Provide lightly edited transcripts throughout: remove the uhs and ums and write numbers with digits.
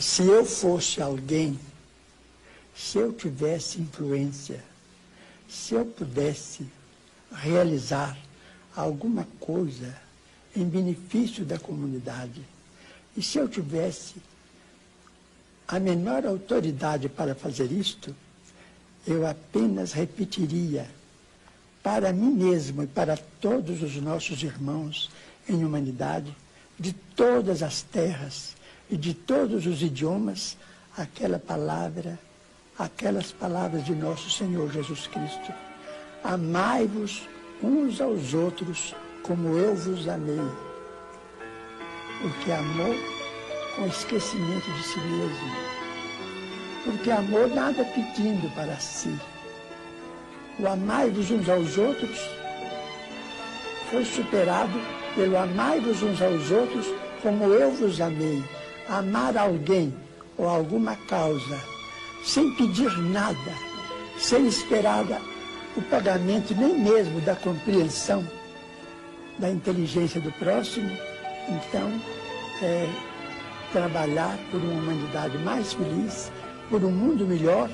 Se eu fosse alguém, se eu tivesse influência, se eu pudesse realizar alguma coisa em benefício da comunidade, e se eu tivesse a menor autoridade para fazer isto, eu apenas repetiria para mim mesmo e para todos os nossos irmãos em humanidade, de todas as terras e de todos os idiomas, aquela palavra, aquelas palavras de nosso Senhor Jesus Cristo. Amai-vos uns aos outros como eu vos amei. Porque amor com esquecimento de si mesmo. Porque amor nada pedindo para si. O amai-vos uns aos outros foi superado pelo amai-vos uns aos outros como eu vos amei. Amar alguém ou alguma causa, sem pedir nada, sem esperar o pagamento nem mesmo da compreensão da inteligência do próximo, então é trabalhar por uma humanidade mais feliz, por um mundo melhor,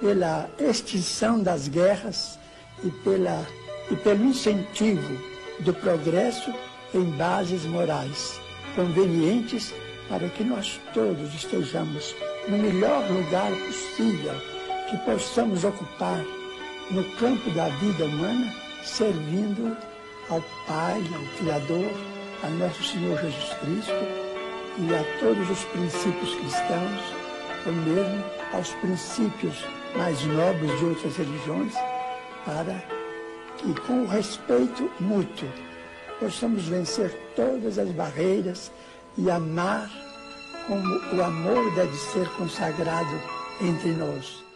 pela extinção das guerras e pelo incentivo do progresso em bases morais convenientes para que nós todos estejamos no melhor lugar possível, que possamos ocupar no campo da vida humana, servindo ao Pai, ao Criador, a nosso Senhor Jesus Cristo e a todos os princípios cristãos, ou mesmo aos princípios mais nobres de outras religiões, para que com o respeito mútuo possamos vencer todas as barreiras e amar como o amor deve ser consagrado entre nós.